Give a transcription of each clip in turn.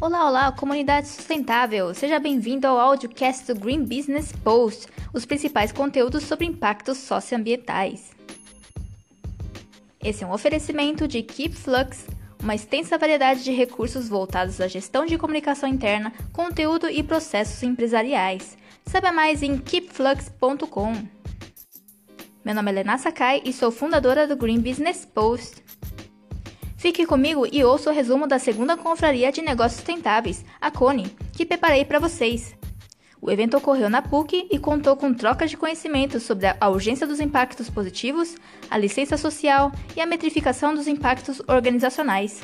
Olá, olá, comunidade sustentável! Seja bem-vindo ao audiocast do Green Business Post, os principais conteúdos sobre impactos socioambientais. Esse é um oferecimento de Keep Flux, uma extensa variedade de recursos voltados à gestão de comunicação interna, conteúdo e processos empresariais. Saiba mais em keepflux.com. Meu nome é Lenah Sakai e sou fundadora do Green Business Post. Fique comigo e ouça o resumo da segunda Confraria de Negócios Sustentáveis, a CONE, que preparei para vocês. O evento ocorreu na PUC e contou com trocas de conhecimento sobre a urgência dos impactos positivos, a licença social e a metrificação dos impactos organizacionais.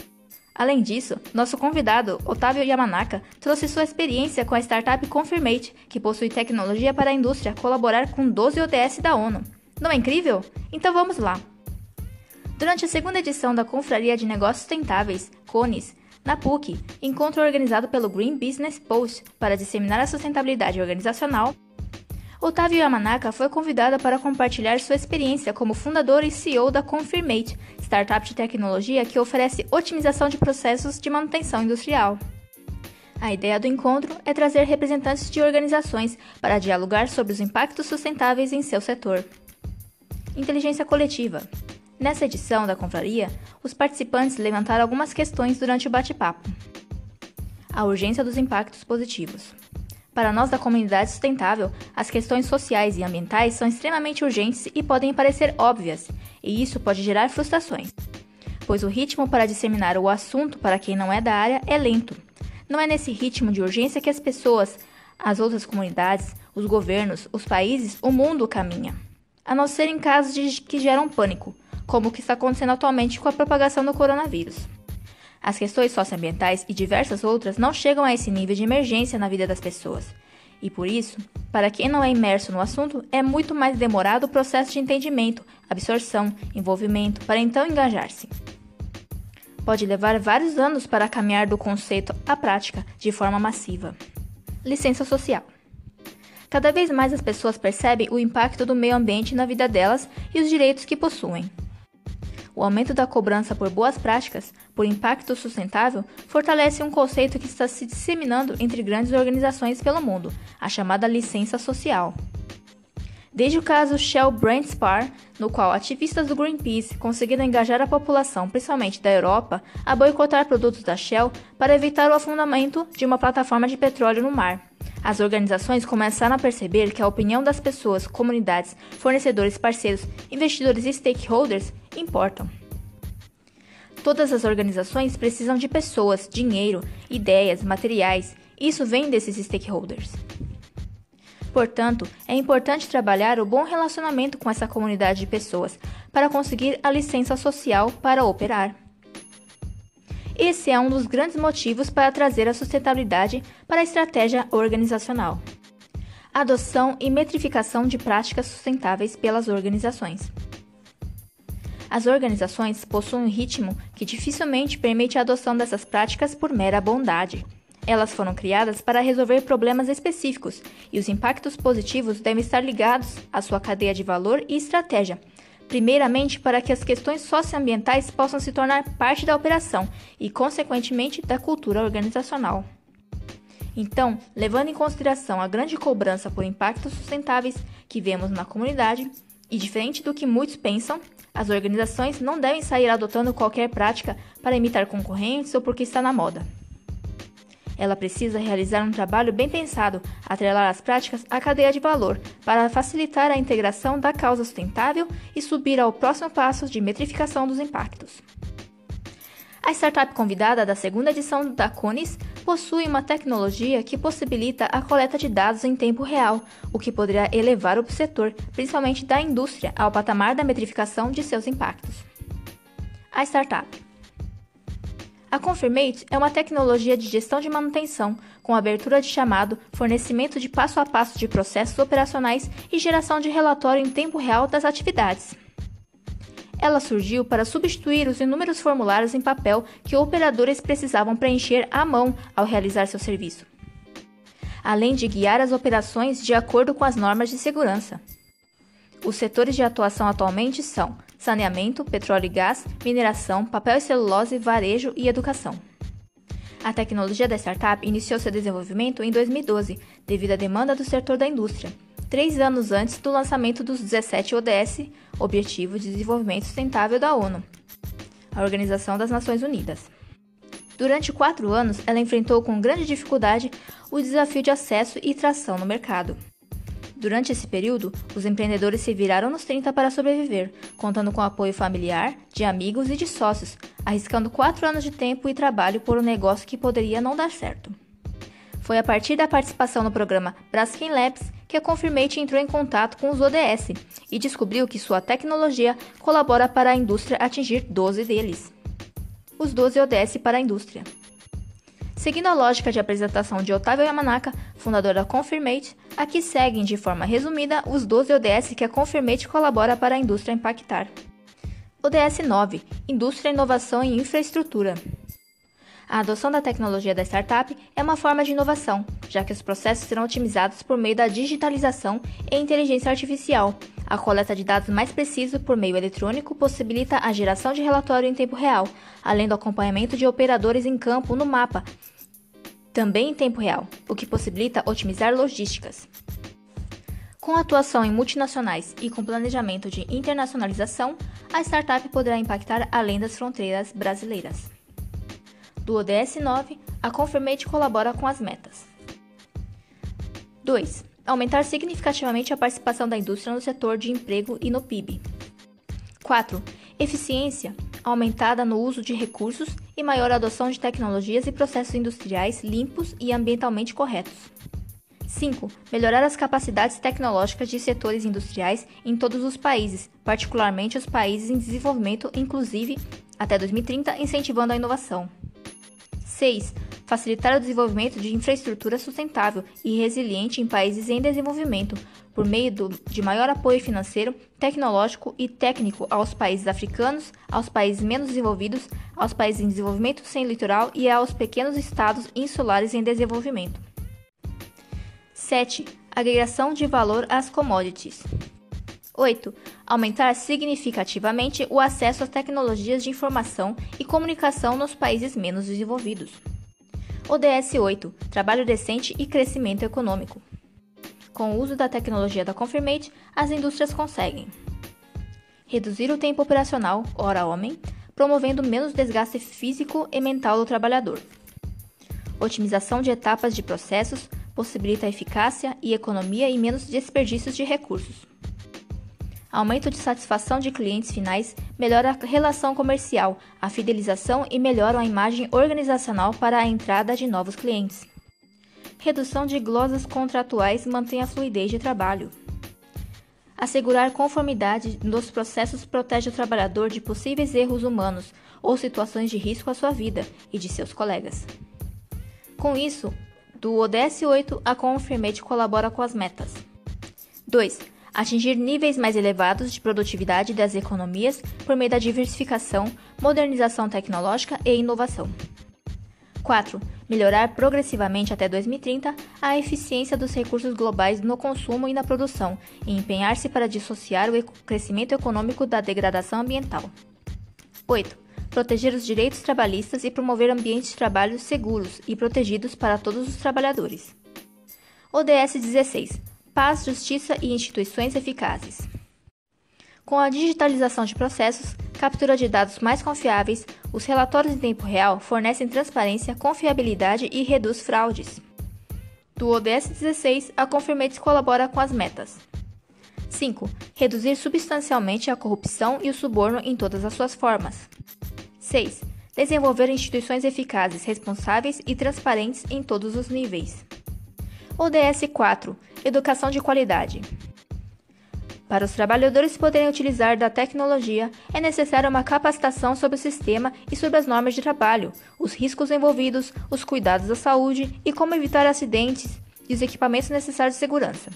Além disso, nosso convidado, Otávio Yamanaka, trouxe sua experiência com a startup Confirm8, que possui tecnologia para a indústria colaborar com 12 ODS da ONU. Não é incrível? Então vamos lá! Durante a segunda edição da Confraria de Negócios Sustentáveis, CONES, na PUC, encontro organizado pelo Green Business Post para disseminar a sustentabilidade organizacional, Otávio Yamanaka foi convidada para compartilhar sua experiência como fundadora e CEO da Confirm8, startup de tecnologia que oferece otimização de processos de manutenção industrial. A ideia do encontro é trazer representantes de organizações para dialogar sobre os impactos sustentáveis em seu setor. Inteligência coletiva. Nessa edição da confraria, os participantes levantaram algumas questões durante o bate-papo. A urgência dos impactos positivos. Para nós da comunidade sustentável, as questões sociais e ambientais são extremamente urgentes e podem parecer óbvias, e isso pode gerar frustrações, pois o ritmo para disseminar o assunto para quem não é da área é lento. Não é nesse ritmo de urgência que as pessoas, as outras comunidades, os governos, os países, o mundo caminha, a não ser em casos que geram pânico, como o que está acontecendo atualmente com a propagação do coronavírus. As questões socioambientais e diversas outras não chegam a esse nível de emergência na vida das pessoas, e por isso, para quem não é imerso no assunto, é muito mais demorado o processo de entendimento, absorção, envolvimento, para então engajar-se. Pode levar vários anos para caminhar do conceito à prática, de forma massiva. Licença social. Cada vez mais as pessoas percebem o impacto do meio ambiente na vida delas e os direitos que possuem. O aumento da cobrança por boas práticas, por impacto sustentável, fortalece um conceito que está se disseminando entre grandes organizações pelo mundo, a chamada licença social. Desde o caso Shell Brent Spar, no qual ativistas do Greenpeace conseguiram engajar a população, principalmente da Europa, a boicotar produtos da Shell para evitar o afundamento de uma plataforma de petróleo no mar. As organizações começaram a perceber que a opinião das pessoas, comunidades, fornecedores, parceiros, investidores e stakeholders importam. Todas as organizações precisam de pessoas, dinheiro, ideias, materiais. Isso vem desses stakeholders. Portanto, é importante trabalhar o bom relacionamento com essa comunidade de pessoas para conseguir a licença social para operar. Esse é um dos grandes motivos para trazer a sustentabilidade para a estratégia organizacional. Adoção e metrificação de práticas sustentáveis pelas organizações. As organizações possuem um ritmo que dificilmente permite a adoção dessas práticas por mera bondade. Elas foram criadas para resolver problemas específicos e os impactos positivos devem estar ligados à sua cadeia de valor e estratégia. Primeiramente, para que as questões socioambientais possam se tornar parte da operação e, consequentemente, da cultura organizacional. Então, levando em consideração a grande cobrança por impactos sustentáveis que vemos na comunidade, e diferente do que muitos pensam, as organizações não devem sair adotando qualquer prática para imitar concorrentes ou porque está na moda. Ela precisa realizar um trabalho bem pensado, atrelar as práticas à cadeia de valor, para facilitar a integração da causa sustentável e subir ao próximo passo de metrificação dos impactos. A startup convidada da segunda edição da CONES possui uma tecnologia que possibilita a coleta de dados em tempo real, o que poderá elevar o setor, principalmente da indústria, ao patamar da metrificação de seus impactos. A startup. A Confirm8 é uma tecnologia de gestão de manutenção, com abertura de chamado, fornecimento de passo a passo de processos operacionais e geração de relatório em tempo real das atividades. Ela surgiu para substituir os inúmeros formulários em papel que operadores precisavam preencher à mão ao realizar seu serviço, além de guiar as operações de acordo com as normas de segurança. Os setores de atuação atualmente são saneamento, petróleo e gás, mineração, papel e celulose, varejo e educação. A tecnologia da startup iniciou seu desenvolvimento em 2012, devido à demanda do setor da indústria, 3 anos antes do lançamento dos 17 ODS, Objetivos de Desenvolvimento Sustentável da ONU, a Organização das Nações Unidas. Durante 4 anos, ela enfrentou com grande dificuldade o desafio de acesso e tração no mercado. Durante esse período, os empreendedores se viraram nos 30 para sobreviver, contando com apoio familiar, de amigos e de sócios, arriscando 4 anos de tempo e trabalho por um negócio que poderia não dar certo. Foi a partir da participação no programa Braskem Labs que a Confirm8 entrou em contato com os ODS e descobriu que sua tecnologia colabora para a indústria atingir 12 deles. Os 12 ODS para a indústria. Seguindo a lógica de apresentação de Otávio Yamanaka, fundador da Confirm8, aqui seguem de forma resumida os 12 ODS que a Confirm8 colabora para a indústria impactar. ODS 9 – Indústria, Inovação e Infraestrutura. A adoção da tecnologia da startup é uma forma de inovação, já que os processos serão otimizados por meio da digitalização e inteligência artificial. A coleta de dados mais preciso por meio eletrônico possibilita a geração de relatório em tempo real, além do acompanhamento de operadores em campo no mapa, também em tempo real, o que possibilita otimizar logísticas. Com atuação em multinacionais e com planejamento de internacionalização, a startup poderá impactar além das fronteiras brasileiras. Do ODS 9, a Confirm8 colabora com as metas. 2. Aumentar significativamente a participação da indústria no setor de emprego e no PIB. 4. Eficiência aumentada no uso de recursos e maior adoção de tecnologias e processos industriais limpos e ambientalmente corretos. 5. Melhorar as capacidades tecnológicas de setores industriais em todos os países, particularmente os países em desenvolvimento, inclusive até 2030, incentivando a inovação. 6. Facilitar o desenvolvimento de infraestrutura sustentável e resiliente em países em desenvolvimento, por meio de maior apoio financeiro, tecnológico e técnico aos países africanos, aos países menos desenvolvidos, aos países em desenvolvimento sem litoral e aos pequenos estados insulares em desenvolvimento. 7. Agregação de valor às commodities. 8. Aumentar significativamente o acesso às tecnologias de informação e comunicação nos países menos desenvolvidos. ODS 8. Trabalho decente e crescimento econômico. Com o uso da tecnologia da Confirm8, as indústrias conseguem reduzir o tempo operacional, hora-homem, promovendo menos desgaste físico e mental do trabalhador. Otimização de etapas de processos possibilita eficácia e economia e menos desperdícios de recursos. Aumento de satisfação de clientes finais, melhora a relação comercial, a fidelização e melhora a imagem organizacional para a entrada de novos clientes. Redução de glosas contratuais mantém a fluidez de trabalho. Assegurar conformidade nos processos protege o trabalhador de possíveis erros humanos ou situações de risco à sua vida e de seus colegas. Com isso, do ODS 8, a Confirm8 colabora com as metas. 2. Atingir níveis mais elevados de produtividade das economias por meio da diversificação, modernização tecnológica e inovação. 4. Melhorar progressivamente até 2030 a eficiência dos recursos globais no consumo e na produção e empenhar-se para dissociar o crescimento econômico da degradação ambiental. 8. Proteger os direitos trabalhistas e promover ambientes de trabalho seguros e protegidos para todos os trabalhadores. ODS 16. Paz, justiça e instituições eficazes. Com a digitalização de processos, captura de dados mais confiáveis, os relatórios em tempo real fornecem transparência, confiabilidade e reduz fraudes. Do ODS 16, a Confirm8 colabora com as metas. 5. Reduzir substancialmente a corrupção e o suborno em todas as suas formas. 6. Desenvolver instituições eficazes, responsáveis e transparentes em todos os níveis. ODS 4. Educação de qualidade. Para os trabalhadores poderem utilizar da tecnologia, é necessária uma capacitação sobre o sistema e sobre as normas de trabalho, os riscos envolvidos, os cuidados à saúde e como evitar acidentes e os equipamentos necessários de segurança.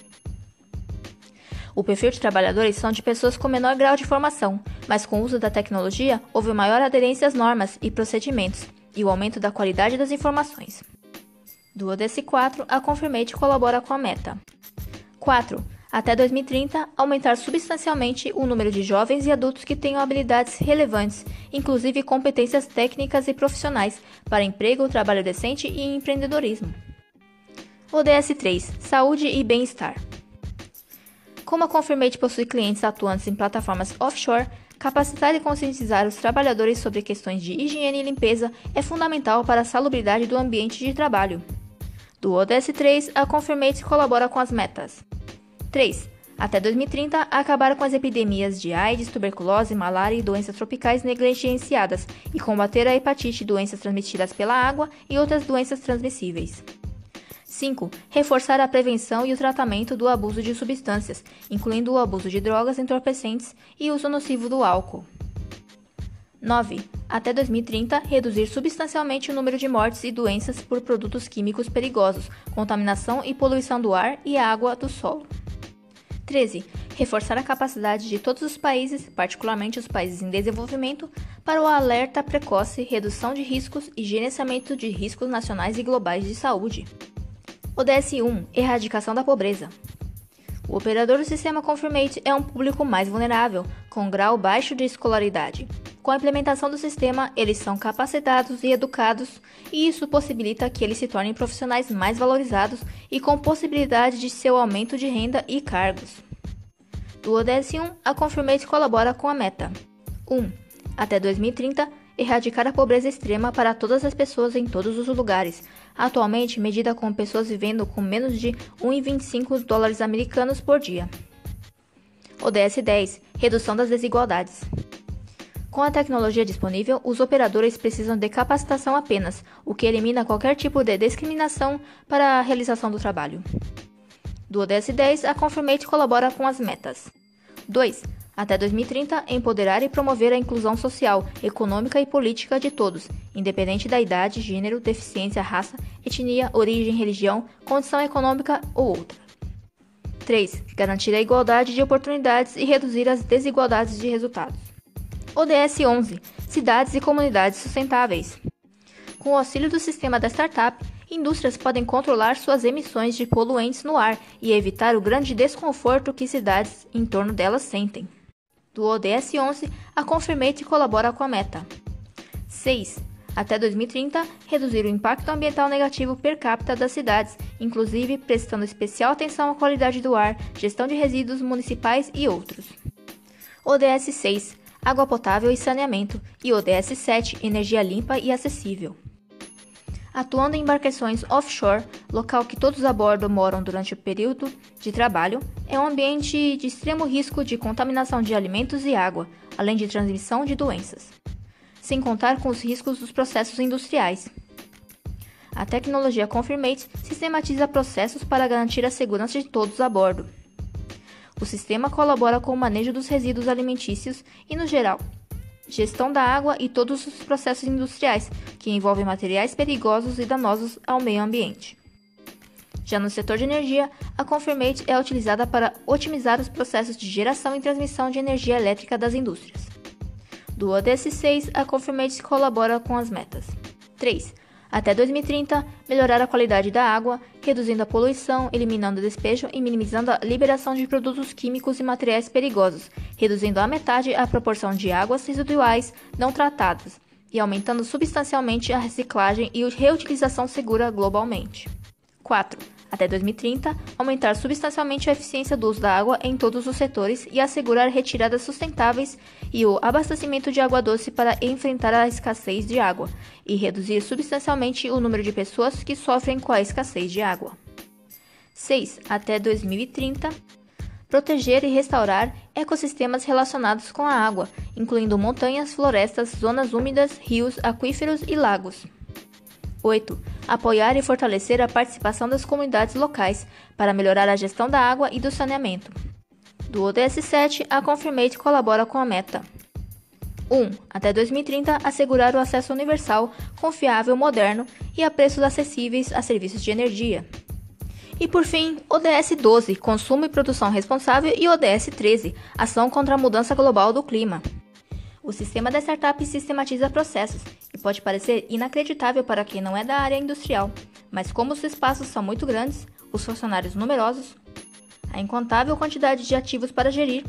O perfil de trabalhadores são de pessoas com menor grau de formação, mas com o uso da tecnologia houve maior aderência às normas e procedimentos e o aumento da qualidade das informações. Do ODS 4, a Confirm8 colabora com a meta. 4. até 2030, aumentar substancialmente o número de jovens e adultos que tenham habilidades relevantes, inclusive competências técnicas e profissionais, para emprego, trabalho decente e empreendedorismo. ODS 3 – Saúde e Bem-Estar. Como a Confirm8 possui clientes atuantes em plataformas offshore, capacitar e conscientizar os trabalhadores sobre questões de higiene e limpeza é fundamental para a salubridade do ambiente de trabalho. Do ODS 3, a Confirm8 colabora com as metas: 3. Até 2030, acabar com as epidemias de AIDS, tuberculose, malária e doenças tropicais negligenciadas e combater a hepatite, doenças transmitidas pela água e outras doenças transmissíveis. 5. Reforçar a prevenção e o tratamento do abuso de substâncias, incluindo o abuso de drogas entorpecentes e uso nocivo do álcool. 9. Até 2030, reduzir substancialmente o número de mortes e doenças por produtos químicos perigosos, contaminação e poluição do ar e água do solo. 13. Reforçar a capacidade de todos os países, particularmente os países em desenvolvimento, para o alerta precoce, redução de riscos e gerenciamento de riscos nacionais e globais de saúde. ODS 1 – Erradicação da pobreza. O operador do sistema Confirm8 é um público mais vulnerável, com grau baixo de escolaridade. Com a implementação do sistema, eles são capacitados e educados, e isso possibilita que eles se tornem profissionais mais valorizados e com possibilidade de seu aumento de renda e cargos. Do ODS 1, a Confirm8 colabora com a meta: 1. Até 2030, erradicar a pobreza extrema para todas as pessoas em todos os lugares, atualmente medida como pessoas vivendo com menos de 1,25 dólares americanos por dia. ODS 10 – Redução das desigualdades. Com a tecnologia disponível, os operadores precisam de capacitação apenas, o que elimina qualquer tipo de discriminação para a realização do trabalho. Do ODS 10, a Confirm8 colabora com as metas: 2. Até 2030, empoderar e promover a inclusão social, econômica e política de todos, independente da idade, gênero, deficiência, raça, etnia, origem, religião, condição econômica ou outra. 3. Garantir a igualdade de oportunidades e reduzir as desigualdades de resultados. ODS 11 – Cidades e comunidades sustentáveis. Com o auxílio do sistema da startup, indústrias podem controlar suas emissões de poluentes no ar e evitar o grande desconforto que cidades em torno delas sentem. Do ODS 11, a Confirm8 colabora com a meta: 6. Até 2030, reduzir o impacto ambiental negativo per capita das cidades, inclusive prestando especial atenção à qualidade do ar, gestão de resíduos municipais e outros. ODS 6, água potável e saneamento, e ODS 7, energia limpa e acessível. Atuando em embarcações offshore, local que todos a bordo moram durante o período de trabalho, é um ambiente de extremo risco de contaminação de alimentos e água, além de transmissão de doenças, sem contar com os riscos dos processos industriais. A tecnologia Confirm8 sistematiza processos para garantir a segurança de todos a bordo. O sistema colabora com o manejo dos resíduos alimentícios e, no geral, gestão da água e todos os processos industriais, que envolvem materiais perigosos e danosos ao meio ambiente. Já no setor de energia, a Confirm8 é utilizada para otimizar os processos de geração e transmissão de energia elétrica das indústrias. Do ODS 6, a Confirm8 colabora com as metas: 3. Até 2030, melhorar a qualidade da água, reduzindo a poluição, eliminando o despejo e minimizando a liberação de produtos químicos e materiais perigosos, reduzindo à metade a proporção de águas residuais não tratadas e aumentando substancialmente a reciclagem e reutilização segura globalmente. 4. Até 2030, aumentar substancialmente a eficiência do uso da água em todos os setores e assegurar retiradas sustentáveis e o abastecimento de água doce para enfrentar a escassez de água e reduzir substancialmente o número de pessoas que sofrem com a escassez de água. 6. Até 2030, proteger e restaurar ecossistemas relacionados com a água, incluindo montanhas, florestas, zonas úmidas, rios, aquíferos e lagos. 8. Apoiar e fortalecer a participação das comunidades locais para melhorar a gestão da água e do saneamento. Do ODS 7, a Confirm8 colabora com a meta: 1. Até 2030, assegurar o acesso universal, confiável, moderno e a preços acessíveis a serviços de energia. E por fim, ODS 12, consumo e produção responsável, e ODS 13, ação contra a mudança global do clima. O sistema da startup sistematiza processos e pode parecer inacreditável para quem não é da área industrial, mas como os espaços são muito grandes, os funcionários numerosos, a incontável quantidade de ativos para gerir,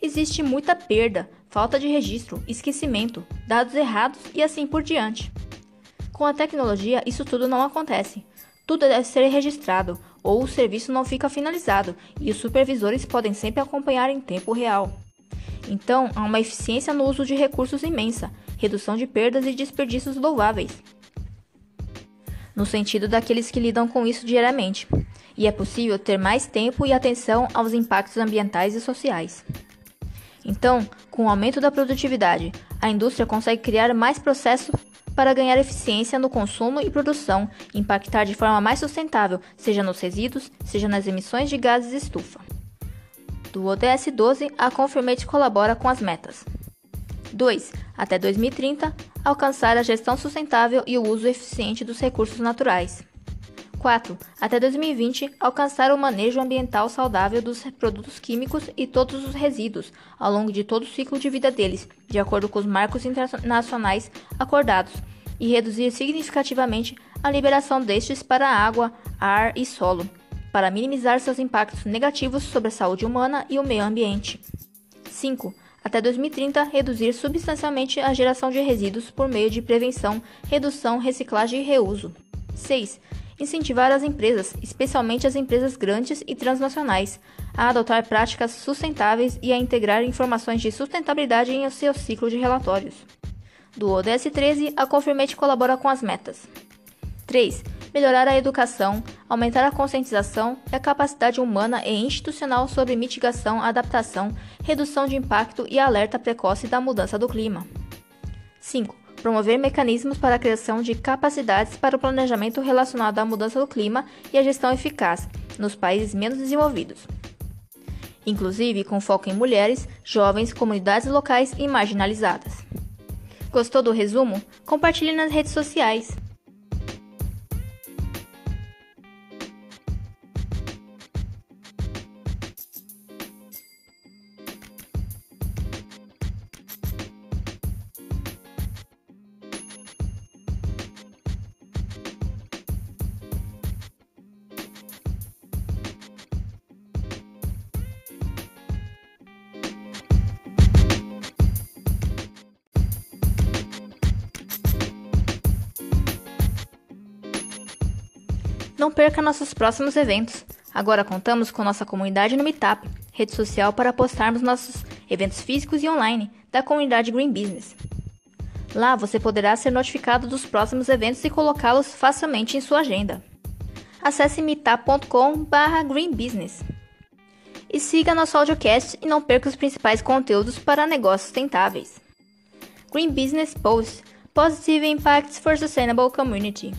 existe muita perda, falta de registro, esquecimento, dados errados e assim por diante. Com a tecnologia, isso tudo não acontece. Tudo deve ser registrado, ou o serviço não fica finalizado e os supervisores podem sempre acompanhar em tempo real. Então, há uma eficiência no uso de recursos imensa, redução de perdas e desperdícios louváveis, no sentido daqueles que lidam com isso diariamente, e é possível ter mais tempo e atenção aos impactos ambientais e sociais. Então, com o aumento da produtividade, a indústria consegue criar mais processos para ganhar eficiência no consumo e produção, impactar de forma mais sustentável, seja nos resíduos, seja nas emissões de gases de estufa. Do ODS 12, a Confirm8 colabora com as metas. 2. Até 2030, alcançar a gestão sustentável e o uso eficiente dos recursos naturais. 4. Até 2020, alcançar o manejo ambiental saudável dos produtos químicos e todos os resíduos, ao longo de todo o ciclo de vida deles, de acordo com os marcos internacionais acordados, e reduzir significativamente a liberação destes para água, ar e solo, para minimizar seus impactos negativos sobre a saúde humana e o meio ambiente. 5. Até 2030, reduzir substancialmente a geração de resíduos por meio de prevenção, redução, reciclagem e reuso. 6. Incentivar as empresas, especialmente as empresas grandes e transnacionais, a adotar práticas sustentáveis e a integrar informações de sustentabilidade em seu ciclo de relatórios. Do ODS 13, a Confirm8 colabora com as metas. 3. Melhorar a educação, aumentar a conscientização e a capacidade humana e institucional sobre mitigação, adaptação, redução de impacto e alerta precoce da mudança do clima. 5. Promover mecanismos para a criação de capacidades para o planejamento relacionado à mudança do clima e a gestão eficaz nos países menos desenvolvidos, inclusive com foco em mulheres, jovens, comunidades locais e marginalizadas. Gostou do resumo? Compartilhe nas redes sociais. Não perca nossos próximos eventos. Agora contamos com nossa comunidade no Meetup, rede social para postarmos nossos eventos físicos e online da comunidade Green Business. Lá você poderá ser notificado dos próximos eventos e colocá-los facilmente em sua agenda. Acesse meetup.com/greenbusiness e siga nosso audiocast e não perca os principais conteúdos para negócios sustentáveis. Green Business Post – Positive Impacts for Sustainable Community.